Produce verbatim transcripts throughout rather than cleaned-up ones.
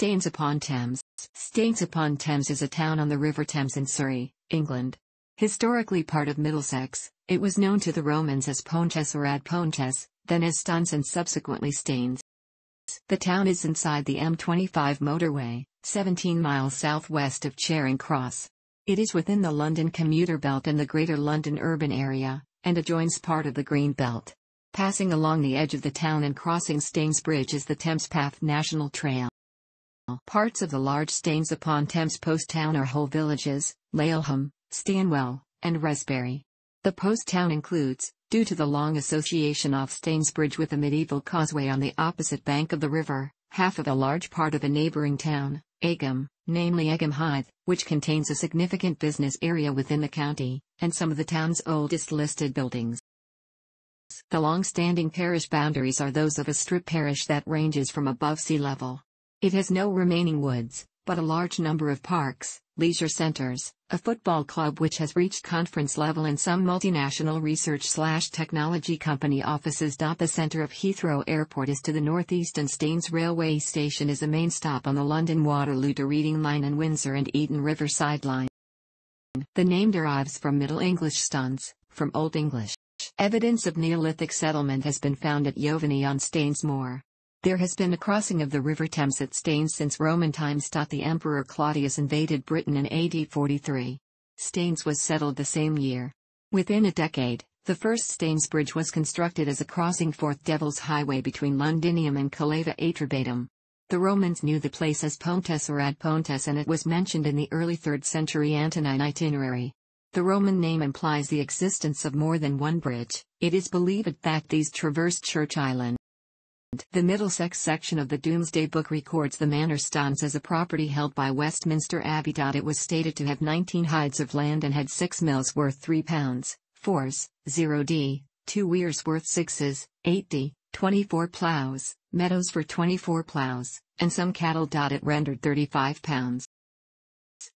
Staines-upon-Thames. Staines-upon-Thames is a town on the River Thames in Surrey, England. Historically part of Middlesex, it was known to the Romans as Pontes or Ad Pontes, then as Staines and subsequently Staines. The town is inside the M twenty-five motorway, seventeen miles southwest of Charing Cross. It is within the London commuter belt and the Greater London urban area, and adjoins part of the Green Belt. Passing along the edge of the town and crossing Staines Bridge is the Thames Path National Trail. Parts of the large Staines-upon-Thames post town are whole villages, Laleham, Stanwell, and Wraysbury. The post town includes, due to the long association of Staines Bridge with the medieval causeway on the opposite bank of the river, half of a large part of a neighbouring town, Egham, namely Egham Hythe, which contains a significant business area within the county, and some of the town's oldest listed buildings. The long-standing parish boundaries are those of a strip parish that ranges from above sea level. It has no remaining woods, but a large number of parks, leisure centres, a football club which has reached conference level and some multinational research-slash-technology company offices. The centre of Heathrow Airport is to the northeast and Staines Railway Station is a main stop on the London Waterloo to Reading Line and Windsor and Eden Riverside Line. The name derives from Middle English "stanes," from Old English. Evidence of Neolithic settlement has been found at Yeoveney on Staines Moor. There has been a crossing of the River Thames at Staines since Roman times. The Emperor Claudius invaded Britain in A D forty-three. Staines was settled the same year. Within a decade, the first Staines Bridge was constructed as a crossing for Devil's Highway between Londinium and Calleva Atrebatum. The Romans knew the place as Pontes or Ad Pontes, and it was mentioned in the early third century Antonine itinerary. The Roman name implies the existence of more than one bridge. It is believed that these traversed Church Island. The Middlesex section of the Doomsday Book records the manor Staines as a property held by Westminster Abbey. It was stated to have nineteen hides of land and had six mills worth three pounds, fours, zero d, two weirs worth sixes, eight d, twenty-four ploughs, meadows for twenty-four ploughs, and some cattle. It rendered thirty-five pounds.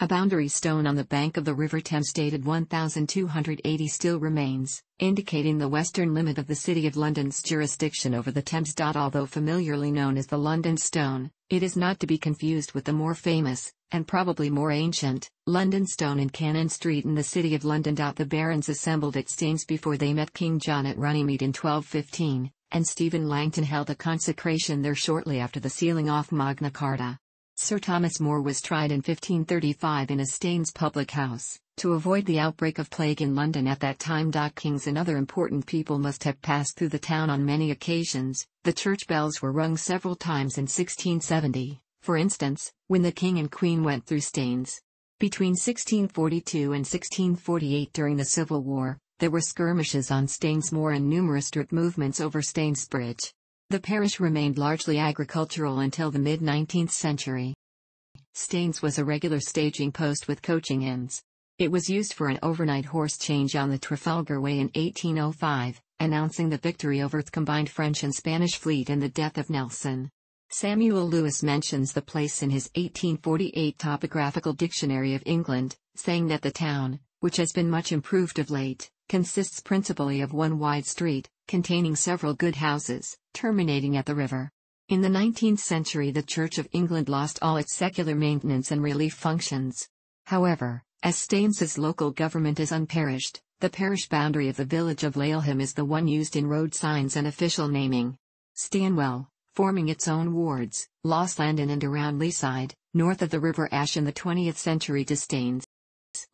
A boundary stone on the bank of the River Thames dated one thousand two hundred eighty still remains, indicating the western limit of the City of London's jurisdiction over the Thames. Although familiarly known as the London Stone, it is not to be confused with the more famous, and probably more ancient, London Stone in Cannon Street in the City of London. The barons assembled at Staines before they met King John at Runnymede in twelve fifteen, and Stephen Langton held a consecration there shortly after the sealing off Magna Carta. Sir Thomas More was tried in fifteen thirty-five in a Staines public house, to avoid the outbreak of plague in London at that time. Kings and other important people must have passed through the town on many occasions. The church bells were rung several times in sixteen seventy, for instance, when the King and Queen went through Staines. Between sixteen forty-two and sixteen forty-eight during the Civil War, there were skirmishes on Staines Moor and numerous strip movements over Staines Bridge. The parish remained largely agricultural until the mid-nineteenth century. Staines was a regular staging post with coaching inns. It was used for an overnight horse change on the Trafalgar Way in eighteen oh five, announcing the victory over the combined French and Spanish fleet and the death of Nelson. Samuel Lewis mentions the place in his eighteen forty-eight Topographical Dictionary of England, saying that the town, which has been much improved of late, consists principally of one wide street, containing several good houses, terminating at the river. In the nineteenth century, the Church of England lost all its secular maintenance and relief functions. However, as Staines' local government is unparished, the parish boundary of the village of Laleham is the one used in road signs and official naming. Stanwell, forming its own wards, lost land in and around Leaside, north of the River Ash in the twentieth century to Staines.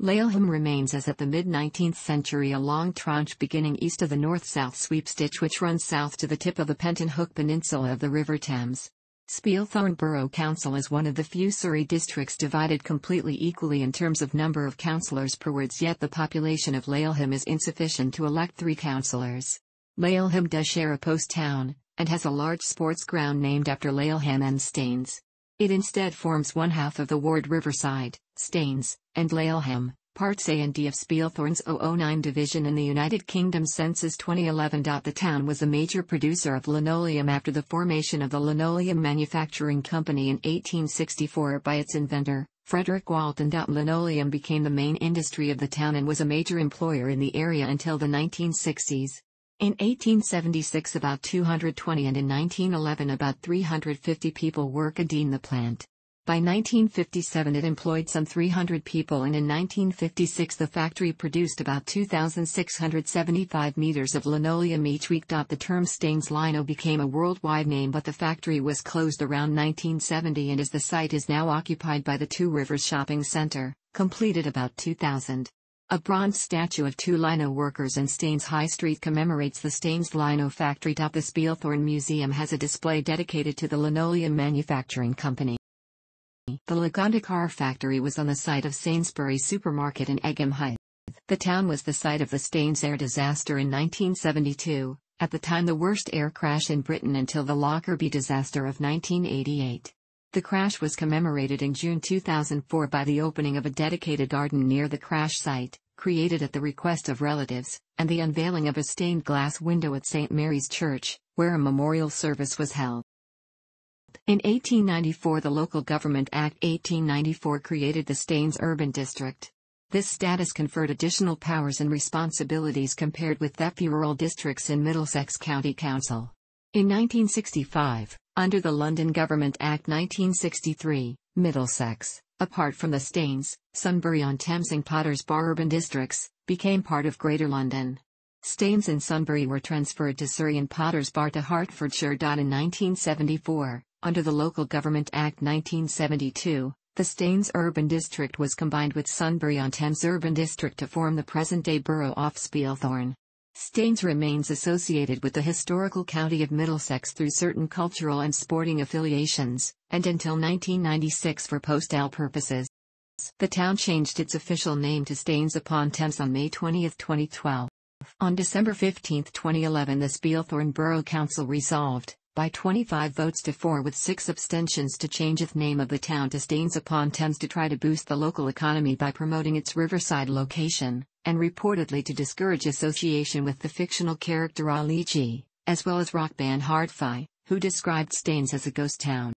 Laleham remains as at the mid-nineteenth century a long tranche beginning east of the north-south sweep ditch which runs south to the tip of the Pentonhook Peninsula of the River Thames. Spelthorne Borough Council is one of the few Surrey districts divided completely equally in terms of number of councillors per wards, yet the population of Laleham is insufficient to elect three councillors. Laleham does share a post town, and has a large sports ground named after Laleham and Staines. It instead forms one half of the ward Riverside, Staines, and Laleham, parts A and D of Spelthorne's oh oh nine division in the United Kingdom Census twenty eleven. The town was a major producer of linoleum after the formation of the Linoleum Manufacturing Company in eighteen sixty-four by its inventor, Frederick Walton. Linoleum became the main industry of the town and was a major employer in the area until the nineteen sixties. In eighteen seventy-six about two hundred twenty and in nineteen eleven about three hundred fifty people worked in the plant. By nineteen fifty-seven it employed some three hundred people, and in nineteen fifty-six the factory produced about two thousand six hundred seventy-five meters of linoleum each week. The term Staines Lino became a worldwide name, but the factory was closed around nineteen seventy, and as the site is now occupied by the Two Rivers Shopping Center, completed about two thousand. A bronze statue of two lino workers in Staines High Street commemorates the Staines Lino factory. The Spelthorne Museum has a display dedicated to the Linoleum Manufacturing Company. The Lagonda car factory was on the site of Sainsbury Supermarket in Egham Hythe. The town was the site of the Staines air disaster in nineteen seventy-two, at the time the worst air crash in Britain until the Lockerbie disaster of nineteen eighty-eight. The crash was commemorated in June two thousand four by the opening of a dedicated garden near the crash site, created at the request of relatives, and the unveiling of a stained glass window at Saint Mary's Church, where a memorial service was held. In eighteen ninety-four, the Local Government Act eighteen ninety-four created the Staines Urban District. This status conferred additional powers and responsibilities compared with that of rural districts in Middlesex County Council. In nineteen sixty-five, under the London Government Act nineteen sixty-three, Middlesex, apart from the Staines, Sunbury-on-Thames and Potters Bar urban districts, became part of Greater London. Staines and Sunbury were transferred to Surrey and Potters Bar to Hertfordshire. In nineteen seventy-four, under the Local Government Act nineteen seventy-two, the Staines Urban District was combined with Sunbury-on-Thames Urban District to form the present-day borough of Spelthorne. Staines remains associated with the historical county of Middlesex through certain cultural and sporting affiliations, and until nineteen ninety-six for postal purposes. The town changed its official name to Staines-upon-Thames on May twentieth, twenty twelve. On December fifteenth, twenty eleven, the Spelthorne Borough Council resolved, by twenty-five votes to four with six abstentions, to change the name of the town to Staines-upon-Thames to try to boost the local economy by promoting its riverside location, and reportedly to discourage association with the fictional character Ali G, as well as rock band Hard-Fi, who described Staines as a ghost town.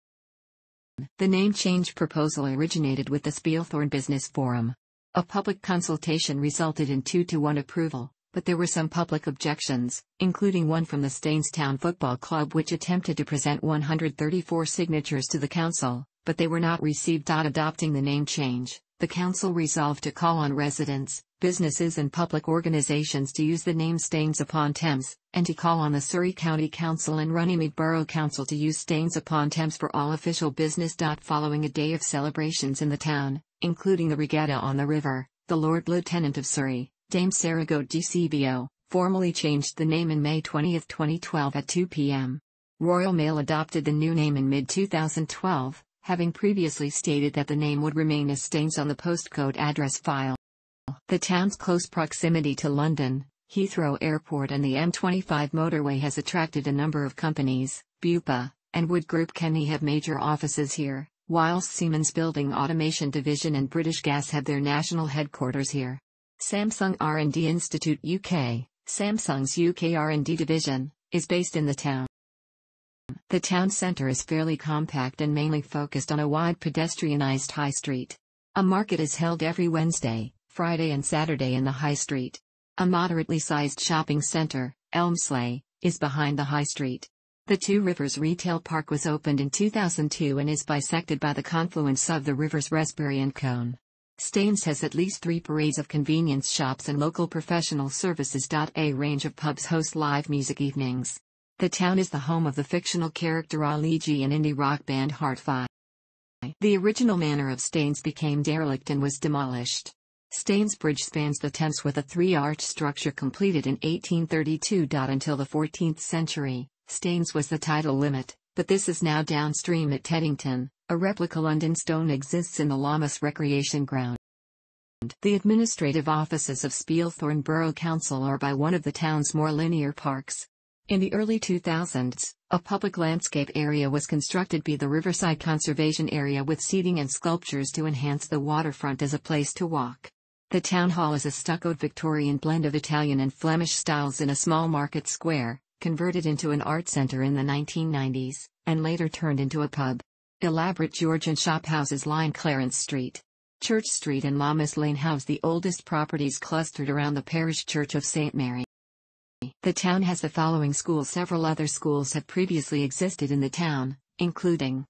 The name change proposal originated with the Spelthorne Business Forum. A public consultation resulted in two to one approval, but there were some public objections, including one from the Staines Town Football Club, which attempted to present one hundred thirty-four signatures to the council, but they were not received. Adopting the name change, the council resolved to call on residents, businesses and public organizations to use the name Staines-upon-Thames, and to call on the Surrey County Council and Runnymede Borough Council to use Staines-upon-Thames for all official business. Following a day of celebrations in the town, including the regatta on the river, the Lord Lieutenant of Surrey, Dame Sarah Goat D C B O, formally changed the name on May twentieth, twenty twelve at two p m Royal Mail adopted the new name in mid two thousand twelve, having previously stated that the name would remain as Staines on the postcode address file. The town's close proximity to London, Heathrow Airport and the M twenty-five motorway has attracted a number of companies. Bupa and Wood Group Kenny have major offices here, whilst Siemens Building Automation Division and British Gas have their national headquarters here. Samsung R and D Institute U K, Samsung's U K R and D division, is based in the town. The town centre is fairly compact and mainly focused on a wide pedestrianised high street. A market is held every Wednesday, Friday and Saturday in the high street. A moderately sized shopping centre, Elmsley, is behind the high street. The Two Rivers Retail Park was opened in two thousand two and is bisected by the confluence of the rivers Wraysbury and Cone. Staines has at least three parades of convenience shops and local professional services. A range of pubs host live music evenings. The town is the home of the fictional character Ali G and indie rock band Hard-Fi. The original manor of Staines became derelict and was demolished. Staines Bridge spans the Thames with a three-arch structure completed in eighteen thirty-two. Until the fourteenth century, Staines was the tidal limit, but this is now downstream at Teddington. A replica London stone exists in the Lammas recreation ground. The administrative offices of Spelthorne Borough Council are by one of the town's more linear parks. In the early two thousands, a public landscape area was constructed by the Riverside Conservation Area with seating and sculptures to enhance the waterfront as a place to walk. The town hall is a stuccoed Victorian blend of Italian and Flemish styles in a small market square, converted into an art centre in the nineteen nineties, and later turned into a pub. Elaborate Georgian shop houses line Clarence Street. Church Street and Lammas Lane house the oldest properties clustered around the parish church of Saint Mary. The town has the following schools. Several other schools have previously existed in the town, including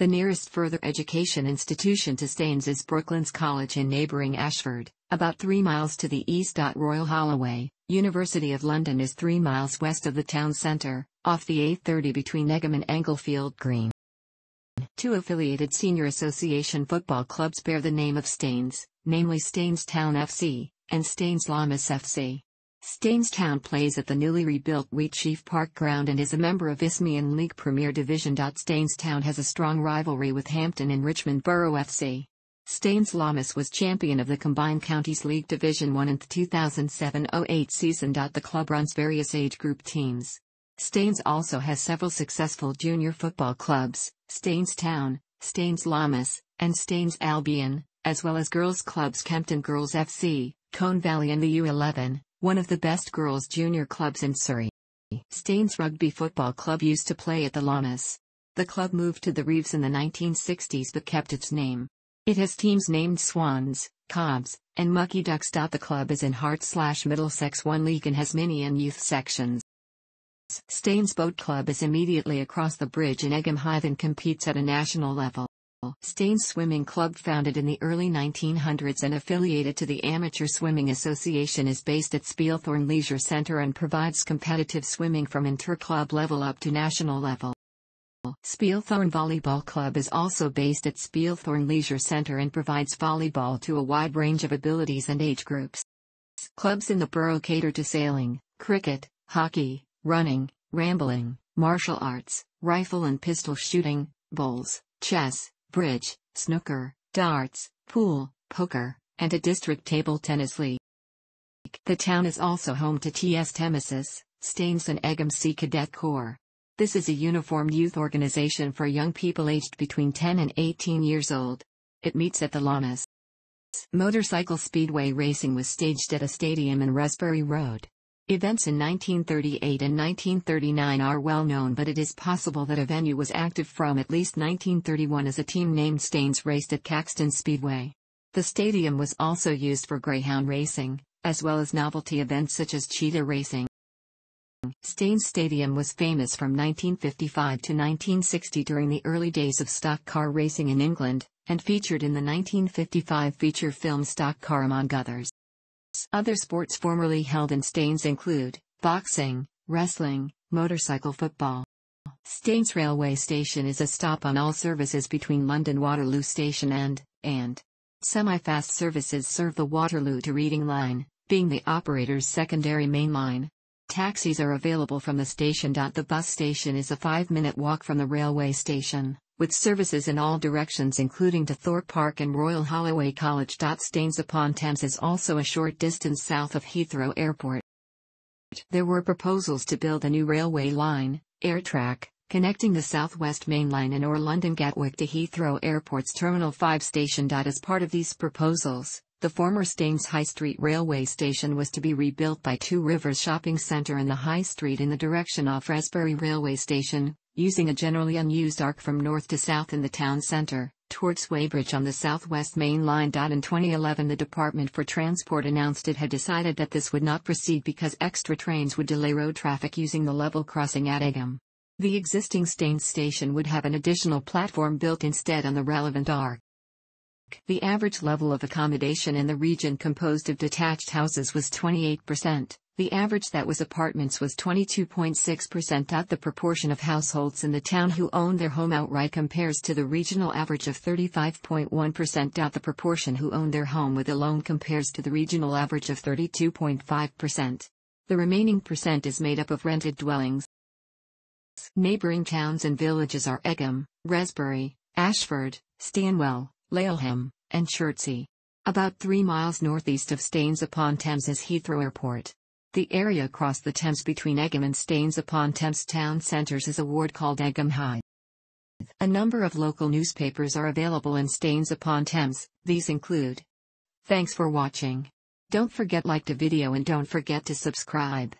The nearest further education institution to Staines is Brooklands College in neighbouring Ashford, about three miles to the east. Royal Holloway, University of London, is three miles west of the town centre, off the A thirty between Egham and Englefield Green. Two affiliated senior association football clubs bear the name of Staines, namely Staines Town F C, and Staines Lammas F C. Staines Town plays at the newly rebuilt Wheatsheaf Park ground and is a member of Isthmian League Premier Division. Staines Town has a strong rivalry with Hampton and Richmond Borough F C. Staines Lammas was champion of the Combined Counties League Division one in the two thousand seven oh eight season. The club runs various age group teams. Staines also has several successful junior football clubs, Staines Town, Staines Lammas, and Staines Albion, as well as girls clubs Kempton Girls F C, Cone Valley and the U eleven. One of the best girls' junior clubs in Surrey. Staines Rugby Football Club used to play at the Lammas. The club moved to the Reeves in the nineteen sixties but kept its name. It has teams named Swans, Cobs, and Mucky Ducks. The club is in Hart slash Middlesex one League and has mini and youth sections. Staines Boat Club is immediately across the bridge in Egham Hythe and competes at a national level. Staines Swimming Club, founded in the early nineteen hundreds and affiliated to the Amateur Swimming Association, is based at Spelthorne Leisure Centre and provides competitive swimming from inter-club level up to national level. Spelthorne Volleyball Club is also based at Spelthorne Leisure Centre and provides volleyball to a wide range of abilities and age groups. Clubs in the borough cater to sailing, cricket, hockey, running, rambling, martial arts, rifle and pistol shooting, bowls, chess, bridge, snooker, darts, pool, poker, and a district table tennis league. The town is also home to T S Temesis, Staines and Egham Sea Cadet Corps. This is a uniformed youth organization for young people aged between ten and eighteen years old. It meets at the Lammas. Motorcycle speedway racing was staged at a stadium in Wraysbury Road. Events in nineteen thirty-eight and nineteen thirty-nine are well known, but it is possible that a venue was active from at least nineteen thirty-one as a team named Staines raced at Caxton Speedway. The stadium was also used for greyhound racing, as well as novelty events such as cheetah racing. Staines Stadium was famous from nineteen fifty-five to nineteen sixty during the early days of stock car racing in England, and featured in the nineteen fifty-five feature film Stock Car, among others. Other sports formerly held in Staines include boxing, wrestling, motorcycle football. Staines Railway Station is a stop on all services between London Waterloo Station and, and. Semi-fast services serve the Waterloo to Reading line, being the operator's secondary main line. Taxis are available from the station. The bus station is a five-minute walk from the railway station, with services in all directions including to Thorpe Park and Royal Holloway College. Staines-upon-Thames is also a short distance south of Heathrow Airport. There were proposals to build a new railway line, Airtrack, connecting the South West Main Line and or London Gatwick to Heathrow Airport's Terminal five station. As part of these proposals, the former Staines High Street Railway Station was to be rebuilt by Two Rivers Shopping Center and the High Street in the direction of Wraysbury Railway Station, using a generally unused arc from north to south in the town centre, towards Weybridge on the Southwest Main Line. In twenty eleven, the Department for Transport announced it had decided that this would not proceed because extra trains would delay road traffic using the level crossing at Egham. The existing Staines station would have an additional platform built instead on the relevant arc. The average level of accommodation in the region, composed of detached houses, was twenty-eight percent. The average that was apartments was twenty-two point six percent. The proportion of households in the town who owned their home outright compares to the regional average of thirty-five point one percent. The proportion who owned their home with a loan compares to the regional average of thirty-two point five percent. The remaining percent is made up of rented dwellings. Neighbouring towns and villages are Egham, Wraysbury, Ashford, Stanwell, Laleham, and Chertsey. About three miles northeast of Staines-upon-Thames is Heathrow Airport. The area across the Thames between Egham and Staines-upon-Thames town centres is a ward called Egham Hythe. A number of local newspapers are available in Staines-upon-Thames. These include. Thanks for watching. Don't forget to like the video and don't forget to subscribe.